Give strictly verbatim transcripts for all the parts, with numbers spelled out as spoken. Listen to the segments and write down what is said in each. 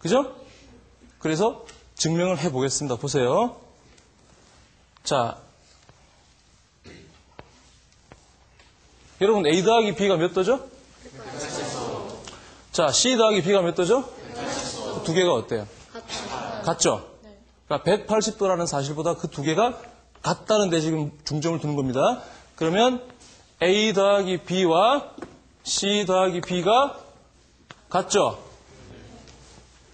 그죠? 그래서 증명을 해보겠습니다. 보세요. 자, 여러분 A 더하기 B가 몇 도죠? 자, C 더하기 B가 몇 도죠? 두 개가 어때요? 같죠? 그러니까 백팔십 도라는 사실보다 그 두 개가 같다는 데 지금 중점을 두는 겁니다. 그러면 A 더하기 B와 C 더하기 B가 같죠?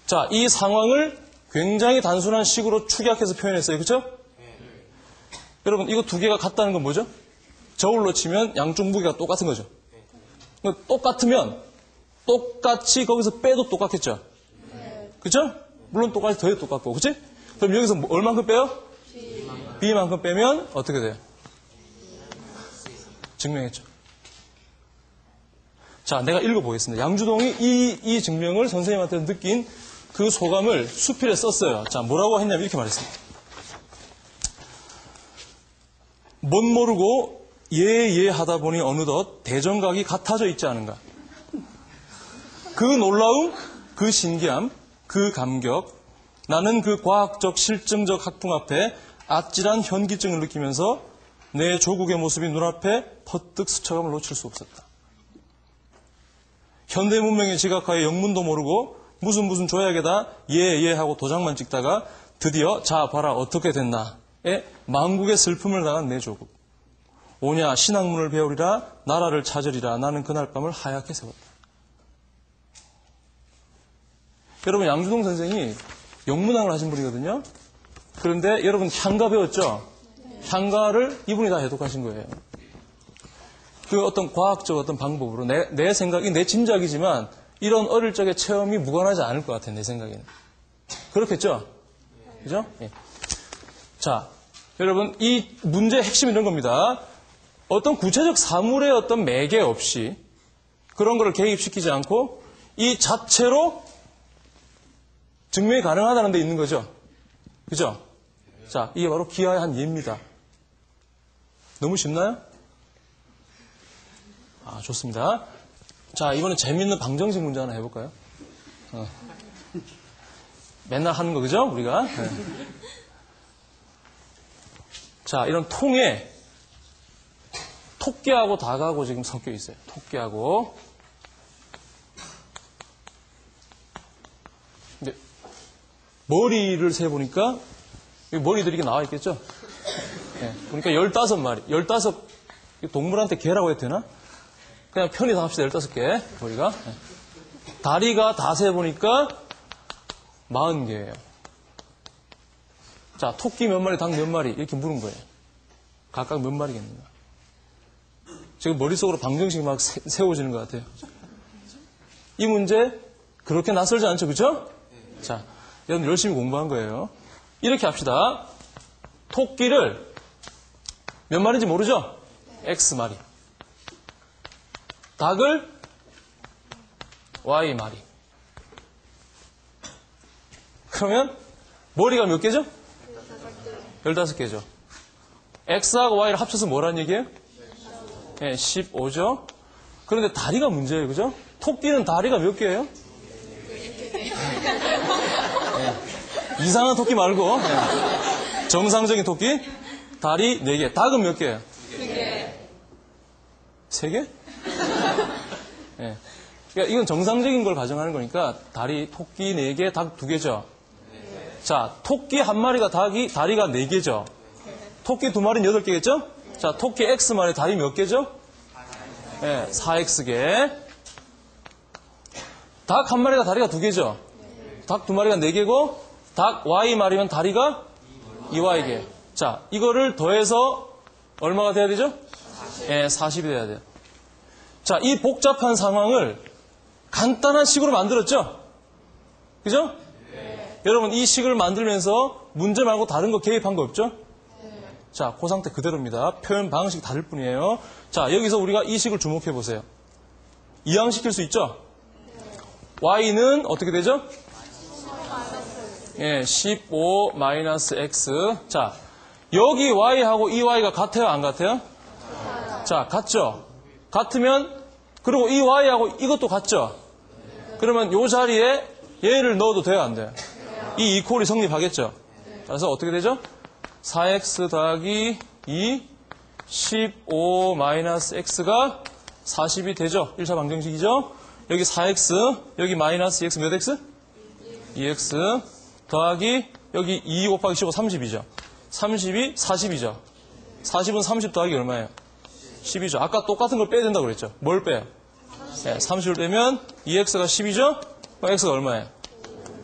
자, 이 상황을 굉장히 단순한 식으로 축약해서 표현했어요. 그렇죠? 여러분, 이거 두 개가 같다는 건 뭐죠? 저울로 치면 양쪽 무게가 똑같은 거죠. 똑같으면 똑같이 거기서 빼도 똑같겠죠? 그렇죠? 물론 똑같이 더해도 똑같고, 그렇지? 그럼 여기서 얼만큼 빼요? B만큼 빼면 어떻게 돼요? 증명했죠. 자, 내가 읽어보겠습니다. 양주동이 이, 이 증명을 선생님한테 느낀 그 소감을 수필에 썼어요. 자, 뭐라고 했냐면 이렇게 말했습니다. 못 모르고 예예 하다 보니 어느덧 대정각이 같아져 있지 않은가. 그 놀라움, 그 신기함, 그 감격, 나는 그 과학적 실증적 학풍 앞에 아찔한 현기증을 느끼면서 내 조국의 모습이 눈앞에 퍼뜩 스쳐감을 놓칠 수 없었다. 현대 문명의 지각하에 영문도 모르고 무슨 무슨 조약에다 예예 하고 도장만 찍다가 드디어 자 봐라 어떻게 됐나에 망국의 슬픔을 당한 내 조국. 오냐 신학문을 배우리라 나라를 찾으리라 나는 그날 밤을 하얗게 세웠다. 여러분, 양주동 선생이 영문학을 하신 분이거든요. 그런데 여러분 향가 배웠죠? 향가를 이분이 다 해독하신 거예요. 그 어떤 과학적 어떤 방법으로 내, 내 생각이 내 짐작이지만 이런 어릴 적의 체험이 무관하지 않을 것 같아요. 내 생각에는. 그렇겠죠? 그죠? 예. 자, 여러분 이 문제의 핵심이 이런 겁니다. 어떤 구체적 사물의 어떤 매개 없이 그런 걸 개입시키지 않고 이 자체로 증명이 가능하다는 데 있는 거죠. 그죠? 자, 이게 바로 기하의 한 예입니다. 너무 쉽나요? 아, 좋습니다. 자, 이번엔 재밌는 방정식 문제 하나 해볼까요? 어. 맨날 하는 거, 그죠? 우리가. 네. 자, 이런 통에 토끼하고 닭하고 지금 섞여 있어요. 토끼하고. 근데 머리를 세보니까 머리들이 이렇게 나와 있겠죠? 네. 보니까 열다섯 마리. 열다섯, 동물한테 개라고 해도 되나? 그냥 편히 다 합시다. 열다섯 개 머리가. 네. 다리가 다 세보니까 마흔 개예요. 자, 토끼 몇 마리, 닭 몇 마리 이렇게 물은 거예요. 각각 몇 마리겠는가. 지금 머릿속으로 방정식이 막 세, 세워지는 것 같아요. 이 문제 그렇게 낯설지 않죠? 그렇죠? 자, 여러분 열심히 공부한 거예요. 이렇게 합시다. 토끼를 몇 마리인지 모르죠? 엑스 마리. 닭을 와이 마리. 그러면 머리가 몇 개죠? 열다섯 개죠. X하고 Y를 합쳐서 뭐라는 얘기예요? 네, 십오죠. 그런데 다리가 문제예요. 그죠? 토끼는 다리가 몇 개예요? 네, 이상한 토끼 말고 네. 정상적인 토끼 다리 네 개. 닭은 몇 개예요? 세 개. 세 개? 예. 그러니까 이건 정상적인 걸 가정하는 거니까 다리 토끼 네 개, 닭 두 개죠. 네. 자, 토끼 한 마리가 닭이 다리가 네 개죠. 네. 토끼 두 마리는 여덟 개겠죠? 네. 자, 토끼 엑스 마리 다리 몇 개죠? 네. 예, 사 엑스 개. 닭 한 마리가 다리가 두 개죠. 네. 닭 두 마리가 네 개고 닭 와이 마리면 다리가 이 와이 개. 자, 이거를 더해서 얼마가 돼야 되죠? 사십. 예, 사십이 돼야 돼요. 자, 이 복잡한 상황을 간단한 식으로 만들었죠? 그죠? 네. 여러분, 이 식을 만들면서 문제 말고 다른 거 개입한 거 없죠? 네. 자, 그 상태 그대로입니다. 표현 방식이 다를 뿐이에요. 자, 여기서 우리가 이 식을 주목해 보세요. 이항시킬 수 있죠? 네. y는 어떻게 되죠? 예, 십오 마이너스 x. 자, 여기 y하고 이 y가 같아요? 안 같아요? 네. 자, 같죠? 같으면, 그리고 이 y하고 이것도 같죠? 네. 그러면 이 자리에 얘를 넣어도 돼요, 안 돼요? 이 이퀄이 성립하겠죠? 그래서 어떻게 되죠? 사 엑스 더하기 이, 십오 마이너스 x가 사십이 되죠? 일 차 방정식이죠? 여기 사 엑스, 여기 마이너스 이 엑스 몇 x? 이 엑스 더하기 여기 이 곱하기 십오, 삼십이죠? 삼십이, 사십이죠? 사십은 삼십 더하기 얼마예요? 십이죠. 아까 똑같은 걸 빼야 된다고 그랬죠? 뭘 빼요? 네, 삼십을 빼면 이 엑스가 십이죠? 그럼 x가 얼마예요?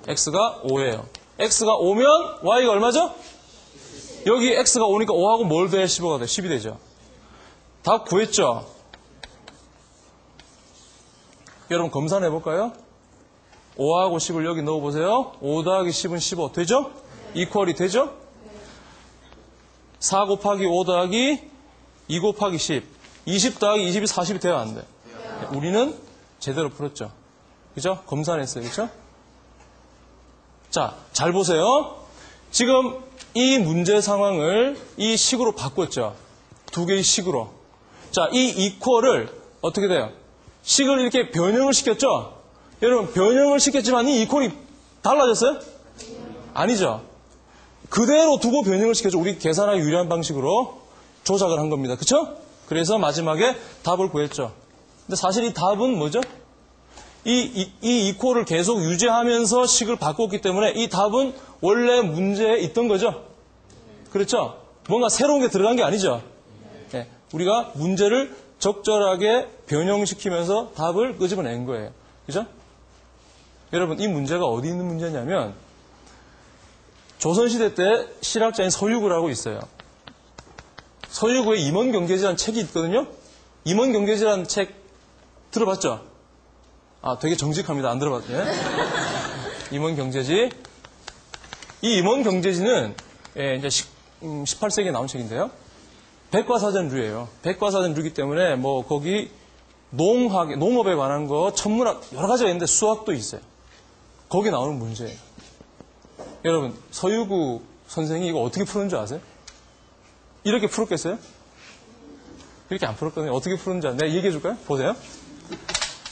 x가 오예요. x가 오면 y가 얼마죠? 여기 x가 오니까 오하고 뭘 돼? 십오가 돼. 십이 되죠. 답 구했죠? 여러분 검사를 해볼까요? 오하고 십을 여기 넣어보세요. 오 더하기 십은 십오. 되죠? 이퀄이 되죠? 사 곱하기 오 더하기 이 곱하기 십. 이십 더하기 이십이 사십이 돼야 안 돼. 우리는 제대로 풀었죠. 그죠? 검사를 했어요. 그죠? 자, 잘 보세요. 지금 이 문제 상황을 이 식으로 바꿨죠. 두 개의 식으로. 자, 이 이퀄을 어떻게 돼요? 식을 이렇게 변형을 시켰죠? 여러분, 변형을 시켰지만 이 이퀄이 달라졌어요? 아니죠. 그대로 두고 변형을 시켰죠. 우리 계산하기 유리한 방식으로 조작을 한 겁니다. 그쵸? 그래서 마지막에 답을 구했죠. 근데 사실 이 답은 뭐죠? 이, 이, 이 이퀄을 계속 유지하면서 식을 바꿨기 때문에 이 답은 원래 문제에 있던 거죠. 그렇죠? 뭔가 새로운 게 들어간 게 아니죠. 네, 우리가 문제를 적절하게 변형시키면서 답을 끄집어낸 거예요. 그죠? 여러분, 이 문제가 어디 있는 문제냐면 조선시대 때 실학자인 서유구라고 있어요. 서유구의 임원경제지라는 책이 있거든요. 임원경제지라는 책 들어봤죠? 아, 되게 정직합니다. 안 들어봤네. 임원경제지. 이 임원경제지는 예, 이제 시, 음, 십팔 세기에 나온 책인데요. 백과사전류예요. 백과사전류이기 때문에 뭐 거기 농학, 농업에 관한 거, 천문학 여러 가지가 있는데 수학도 있어요. 거기 나오는 문제예요. 여러분, 서유구 선생이 이거 어떻게 푸는 줄 아세요? 이렇게 풀었겠어요? 이렇게 안 풀었거든요. 어떻게 푸는지 내가 얘기해 줄까요? 보세요.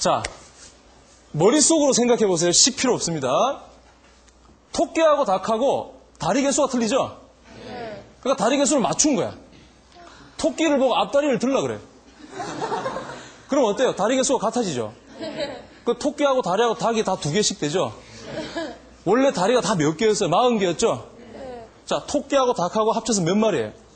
자, 머릿속으로 생각해 보세요. 십 필요 없습니다. 토끼하고 닭하고 다리 개수가 틀리죠? 네. 그러니까 다리 개수를 맞춘 거야. 토끼를 보고 앞다리를 들라 그래요. 그럼 어때요? 다리 개수가 같아지죠? 그 토끼하고 다리하고 닭이 다 두 개씩 되죠? 원래 다리가 다 몇 개였어요? 마흔 개였죠? 자, 토끼하고 닭하고 합쳐서 몇 마리예요?